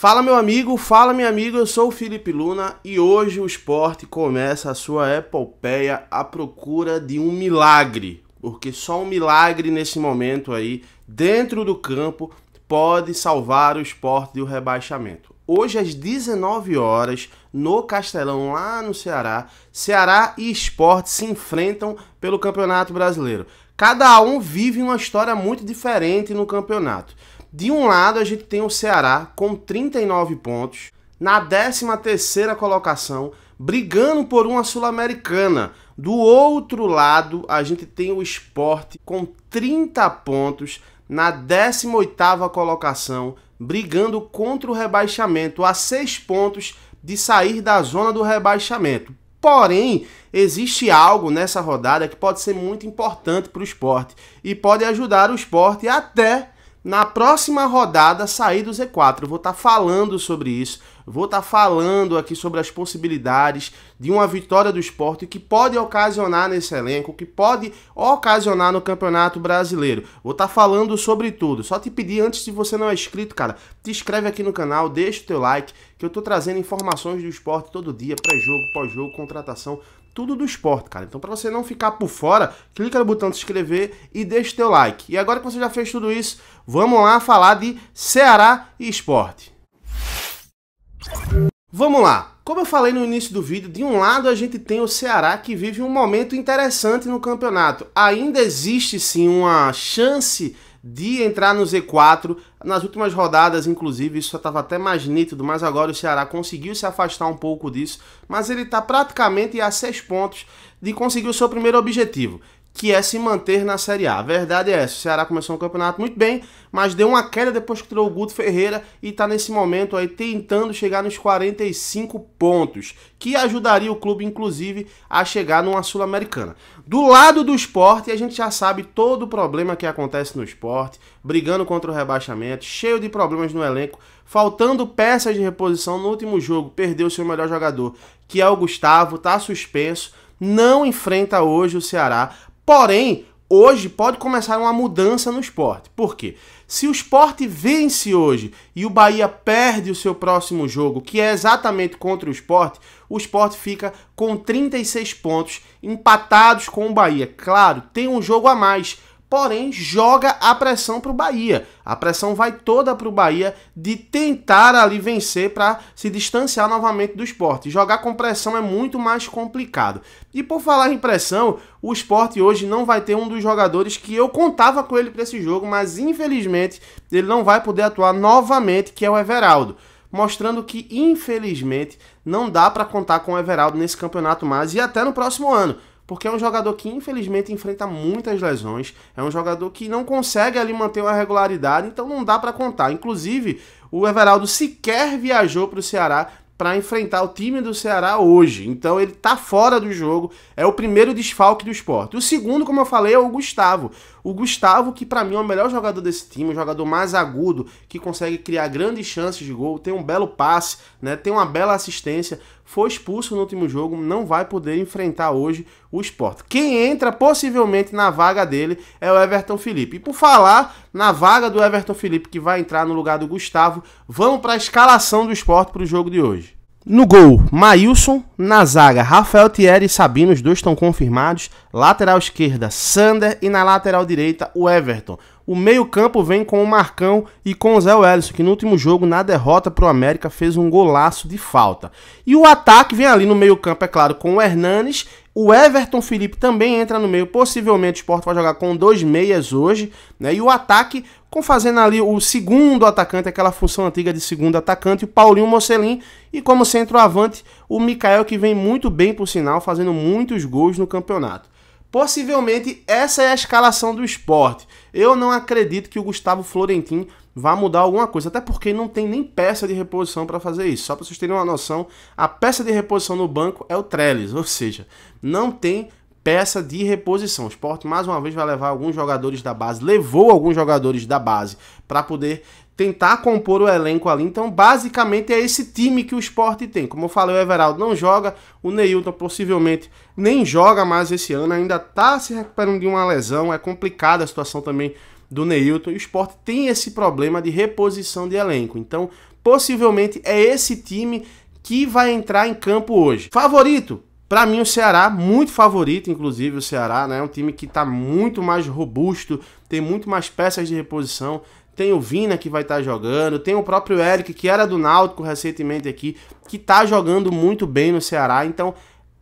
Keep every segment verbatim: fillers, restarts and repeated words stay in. Fala meu amigo, fala minha amiga, eu sou o Felipe Luna e hoje o Sport começa a sua epopeia à procura de um milagre, porque só um milagre nesse momento aí, dentro do campo, pode salvar o Sport do rebaixamento. Hoje às dezenove horas, no Castelão, lá no Ceará, Ceará e Sport se enfrentam pelo Campeonato Brasileiro. Cada um vive uma história muito diferente no campeonato. De um lado, a gente tem o Ceará com trinta e nove pontos, na décima terceira colocação, brigando por uma Sul-Americana. Do outro lado, a gente tem o Sport com trinta pontos, na décima oitava colocação, brigando contra o rebaixamento, a seis pontos de sair da zona do rebaixamento. Porém, existe algo nessa rodada que pode ser muito importante para o Sport e pode ajudar o Sport até na próxima rodada sair do Z quatro. Eu vou estar falando sobre isso, vou estar falando aqui sobre as possibilidades de uma vitória do Sport que pode ocasionar nesse elenco, que pode ocasionar no Campeonato Brasileiro. Vou estar falando sobre tudo. Só te pedir, antes, se você não é inscrito, cara, te inscreve aqui no canal, deixa o teu like, que eu tô trazendo informações do Sport todo dia, pré-jogo, pós-jogo, contratação, tudo do Sport, cara. Então, para você não ficar por fora, clica no botão de se inscrever e deixa o teu like. E agora que você já fez tudo isso, vamos lá falar de Ceará e Sport. Vamos lá. Como eu falei no início do vídeo, de um lado a gente tem o Ceará que vive um momento interessante no campeonato. Ainda existe sim uma chance de entrar no Z quatro, nas últimas rodadas inclusive isso estava até mais nítido, mas agora o Ceará conseguiu se afastar um pouco disso, mas ele está praticamente a seis pontos de conseguir o seu primeiro objetivo, que é se manter na Série A. A verdade é essa, o Ceará começou o campeonato muito bem, mas deu uma queda depois que tirou o Guto Ferreira e está nesse momento aí tentando chegar nos quarenta e cinco pontos, que ajudaria o clube, inclusive, a chegar numa Sul-Americana. Do lado do Sport, a gente já sabe todo o problema que acontece no Sport, brigando contra o rebaixamento, cheio de problemas no elenco, faltando peças de reposição. No último jogo, perdeu seu melhor jogador, que é o Gustavo, está suspenso, não enfrenta hoje o Ceará. Porém, hoje pode começar uma mudança no Sport. Por quê? Se o Sport vence hoje e o Bahia perde o seu próximo jogo, que é exatamente contra o Sport, o Sport fica com trinta e seis pontos, empatados com o Bahia. Claro, tem um jogo a mais, porém joga a pressão para o Bahia. A pressão vai toda para o Bahia de tentar ali vencer para se distanciar novamente do Sport. Jogar com pressão é muito mais complicado. E por falar em pressão, o Sport hoje não vai ter um dos jogadores que eu contava com ele para esse jogo, mas infelizmente ele não vai poder atuar novamente, que é o Everaldo. Mostrando que infelizmente não dá para contar com o Everaldo nesse campeonato mais e até no próximo ano. Porque é um jogador que infelizmente enfrenta muitas lesões, é um jogador que não consegue ali manter uma regularidade, então não dá para contar. Inclusive, o Everaldo sequer viajou para o Ceará para enfrentar o time do Ceará hoje, então ele tá fora do jogo, é o primeiro desfalque do Sport. O segundo, como eu falei, é o Gustavo. O Gustavo, que para mim é o melhor jogador desse time, o jogador mais agudo, que consegue criar grandes chances de gol, tem um belo passe, né? Tem uma bela assistência, foi expulso no último jogo, não vai poder enfrentar hoje o Sport. Quem entra possivelmente na vaga dele é o Everton Felipe. E por falar na vaga do Everton Felipe, que vai entrar no lugar do Gustavo, vamos para a escalação do Sport para o jogo de hoje. No gol, Maílson. Na zaga, Rafael Thierry e Sabino, os dois estão confirmados. Lateral esquerda, Sander. E na lateral direita, o Everton. O meio-campo vem com o Marcão e com o Zé Wellington, que no último jogo, na derrota para o América, fez um golaço de falta. E o ataque vem ali no meio-campo, é claro, com o Hernanes. O Everton Felipe também entra no meio, possivelmente o Sport vai jogar com dois meias hoje, né? E o ataque, com fazendo ali o segundo atacante, aquela função antiga de segundo atacante, o Paulinho Mocelin, e como centroavante, o Mikael, que vem muito bem, por sinal, fazendo muitos gols no campeonato. Possivelmente essa é a escalação do Sport. Eu não acredito que o Gustavo Florentin vai mudar alguma coisa, até porque não tem nem peça de reposição para fazer isso. Só para vocês terem uma noção, a peça de reposição no banco é o Tréllez, ou seja, não tem peça de reposição. O Sport mais uma vez vai levar alguns jogadores da base, levou alguns jogadores da base para poder tentar compor o elenco ali. Então basicamente é esse time que o Sport tem. Como eu falei, o Everaldo não joga, o Neilton possivelmente nem joga mais esse ano, ainda está se recuperando de uma lesão, é complicada a situação também do Neilton, e o Sport tem esse problema de reposição de elenco. Então possivelmente é esse time que vai entrar em campo hoje. Favorito? Para mim o Ceará, muito favorito, inclusive o Ceará, né? É um time que está muito mais robusto, tem muito mais peças de reposição, tem o Vina que vai estar tá jogando, tem o próprio Eric, que era do Náutico recentemente aqui, que está jogando muito bem no Ceará, então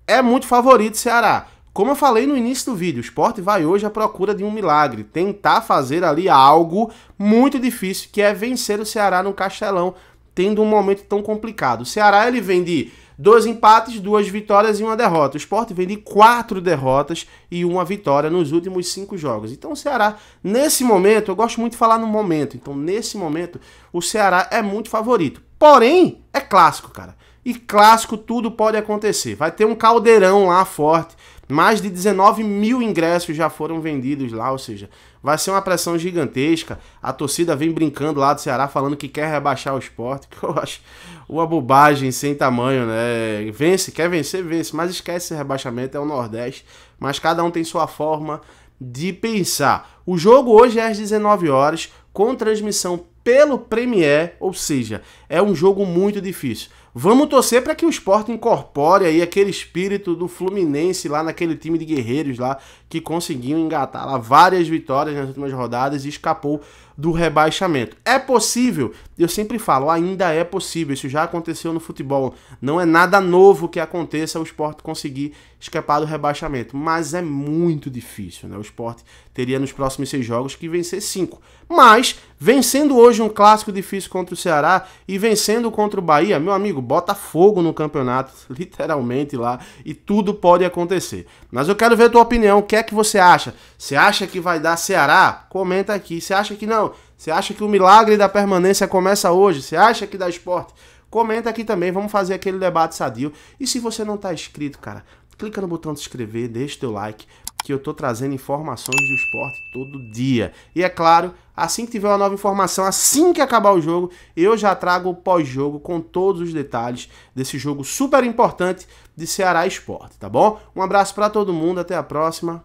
é muito favorito o Ceará. Como eu falei no início do vídeo, o Sport vai hoje à procura de um milagre, tentar fazer ali algo muito difícil, que é vencer o Ceará no Castelão, tendo um momento tão complicado. O Ceará ele vem de dois empates, duas vitórias e uma derrota. O Sport vem de quatro derrotas e uma vitória nos últimos cinco jogos. Então o Ceará, nesse momento, eu gosto muito de falar no momento, então nesse momento o Ceará é muito favorito. Porém, é clássico, cara. E clássico tudo pode acontecer. Vai ter um caldeirão lá forte. Mais de dezenove mil ingressos já foram vendidos lá, ou seja, vai ser uma pressão gigantesca. A torcida vem brincando lá do Ceará, falando que quer rebaixar o Sport, que eu acho uma bobagem sem tamanho, né? Vence, quer vencer, vence, mas esquece esse rebaixamento, é o Nordeste. Mas cada um tem sua forma de pensar. O jogo hoje é às dezenove horas, com transmissão pelo Premier, ou seja, é um jogo muito difícil. Vamos torcer para que o Sport incorpore aí aquele espírito do Fluminense lá naquele time de guerreiros lá que conseguiu engatar lá várias vitórias nas últimas rodadas e escapou do rebaixamento. É possível, eu sempre falo, ainda é possível, isso já aconteceu no futebol, não é nada novo que aconteça o Sport conseguir escapar do rebaixamento, mas é muito difícil, né? O Sport teria nos próximos seis jogos que vencer cinco, mas vencendo hoje um clássico difícil contra o Ceará e vencendo contra o Bahia, meu amigo, bota fogo no campeonato, literalmente lá, e tudo pode acontecer. Mas eu quero ver a tua opinião, o que é que você acha? Você acha que vai dar Ceará? Comenta aqui. Você acha que não? Você acha que o milagre da permanência começa hoje? Você acha que dá Sport? Comenta aqui também, vamos fazer aquele debate sadio. E se você não tá inscrito, cara, clica no botão de se inscrever, deixa o teu like, que eu tô trazendo informações do esporte todo dia. E é claro, assim que tiver uma nova informação, assim que acabar o jogo, eu já trago o pós-jogo com todos os detalhes desse jogo super importante de Ceará Sport, tá bom? Um abraço pra todo mundo, até a próxima.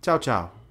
Tchau, tchau.